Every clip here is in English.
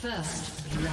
First blood.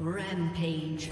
Rampage.